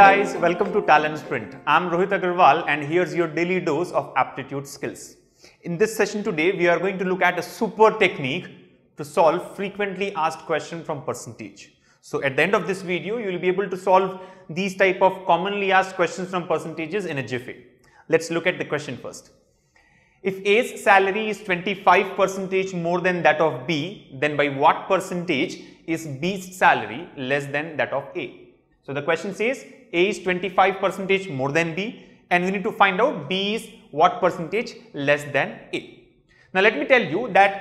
guys, welcome to Talent Sprint. I'm Rohit Agarwal and here's your daily dose of aptitude skills. In this session today, we are going to look at a super technique to solve frequently asked questions from percentage. So at the end of this video, you will be able to solve these type of commonly asked questions from percentages in a jiffy. Let's look at the question first. If A's salary is 25% more than that of B, then by what percentage is B's salary less than that of A? So the question says A is 25% more than B and we need to find out B is what percentage less than A. Now let me tell you that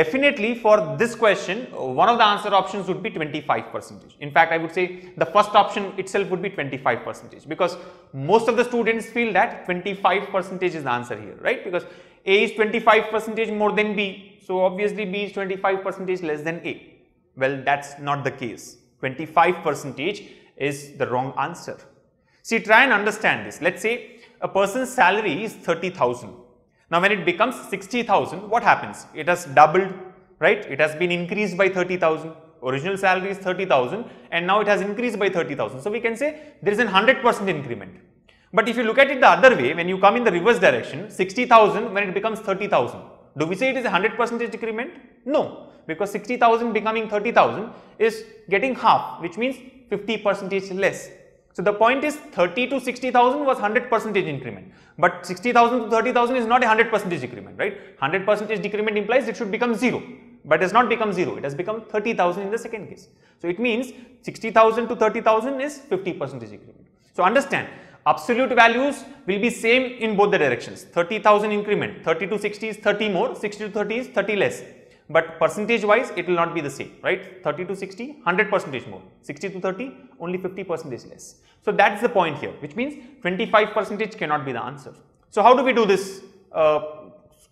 definitely for this question, one of the answer options would be 25%. In fact, I would say the first option itself would be 25% because most of the students feel that 25% is the answer here, right? Because A is 25% more than B. So obviously B is 25% less than A. Well, that's not the case. 25% is the wrong answer. See, try and understand this. Let's say a person's salary is 30,000. Now, when it becomes 60,000, what happens? It has doubled, right? It has been increased by 30,000. Original salary is 30,000 and now it has increased by 30,000. So, we can say there is a 100% increment. But if you look at it the other way, when you come in the reverse direction, 60,000 when it becomes 30,000, do we say it is a 100% decrement? No, because 60,000 becoming 30,000 is getting half, which means 50% less. So the point is 30 to 60,000 was 100% increment, but 60,000 to 30,000 is not a 100% decrement, right? 100% decrement implies it should become zero, but it has not become zero. It has become 30,000 in the second case. So it means 60,000 to 30,000 is 50% decrement. So understand, absolute values will be same in both the directions. 30,000 increment, 30 to 60 is 30 more, 60 to 30 is 30 less. But percentage wise, it will not be the same, right? 30 to 60, 100% more. 60 to 30, only 50% less. So that's the point here, which means 25% cannot be the answer. So how do we do this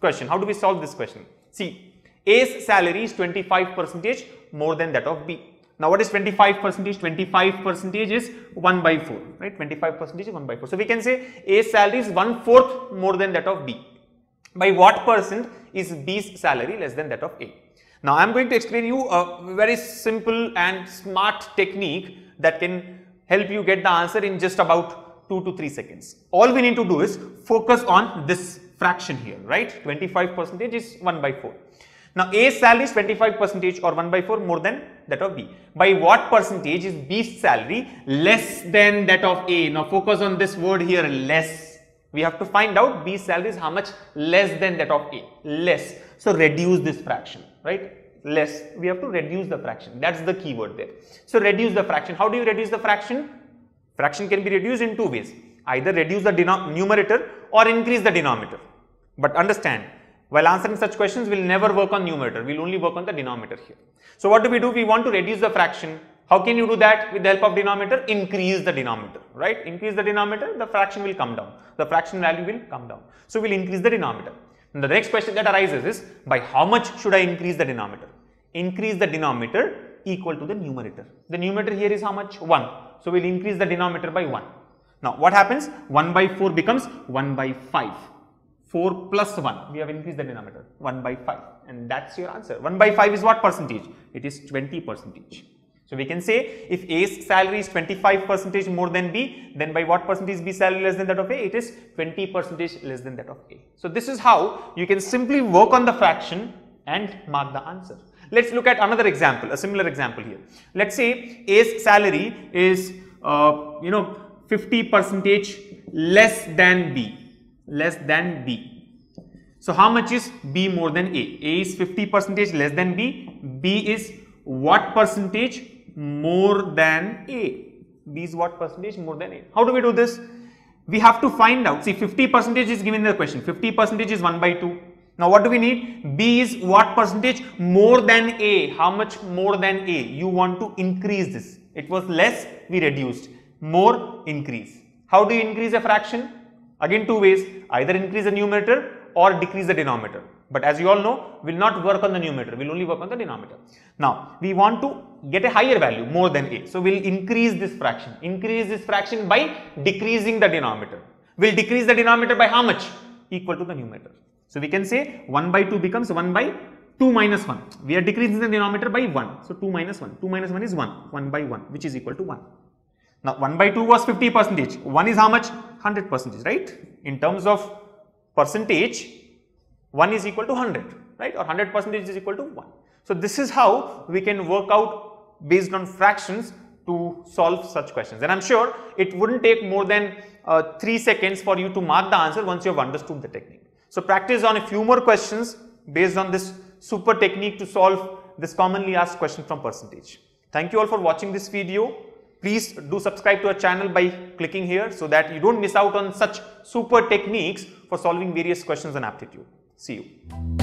question? How do we solve this question? See, A's salary is 25% more than that of B. Now what is 25%? 25% is 1 by 4, right? 25% is 1 by 4. So we can say A's salary is 1/4 more than that of B. By what percent is B's salary less than that of A? Now, I am going to explain you a very simple and smart technique that can help you get the answer in just about 2 to 3 seconds. All we need to do is focus on this fraction here, right? 25% is 1 by 4. Now, A's salary is 25% or 1 by 4 more than that of B. By what percentage is B's salary less than that of A? Now, focus on this word here, less. We have to find out B's salary is how much less than that of A, less. So reduce this fraction, right? Less, we have to reduce the fraction. That's the key word there. So reduce the fraction. How do you reduce the fraction? Fraction can be reduced in two ways. Either reduce the numerator or increase the denominator. But understand, while answering such questions, we'll never work on numerator. We'll only work on the denominator here. So what do? We want to reduce the fraction. How can you do that? With the help of denominator, increase the denominator, right? Increase the denominator, the fraction will come down. The fraction value will come down. So, we'll increase the denominator. And the next question that arises is, by how much should I increase the denominator? Increase the denominator equal to the numerator. The numerator here is how much? 1. So, we'll increase the denominator by 1. Now, what happens? 1 by 4 becomes 1 by 5. 4 plus 1, we have increased the denominator, 1 by 5. And that's your answer. 1 by 5 is what percentage? It is 20%. So we can say if A's salary is 25% more than B, then by what percentage is B's salary less than that of A? It is 20% less than that of A. So this is how you can simply work on the fraction and mark the answer. Let's look at another example, a similar example here. Let's say A's salary is 50% less than B, So how much is B more than A? A is 50% less than B. B is what percentage more than A? B is what percentage more than A? How do we do this? We have to find out. See, 50% is given in the question. 50% is 1 by 2. Now, what do we need? B is what percentage more than A? How much more than A? You want to increase this. It was less, we reduced. More, increase. How do you increase a fraction? Again, two ways. Either increase the numerator or decrease the denominator. But as you all know, we will not work on the numerator, we will only work on the denominator. Now, we want to get a higher value, more than A. So, we will increase this fraction by decreasing the denominator. We will decrease the denominator by how much? Equal to the numerator. So, we can say 1 by 2 becomes 1 by 2 minus 1. We are decreasing the denominator by 1. So, 2 minus 1. 2 minus 1 is 1. 1 by 1, which is equal to 1. Now 1 by 2 was 50%. 1 is how much? 100%, right? In terms of percentage, 1 is equal to 100, right? Or 100% is equal to 1. So this is how we can work out based on fractions to solve such questions. And I'm sure it wouldn't take more than 3 seconds for you to mark the answer once you have understood the technique. So practice on a few more questions based on this super technique to solve this commonly asked question from percentage. Thank you all for watching this video. Please do subscribe to our channel by clicking here so that you don't miss out on such super techniques for solving various questions on aptitude. See you.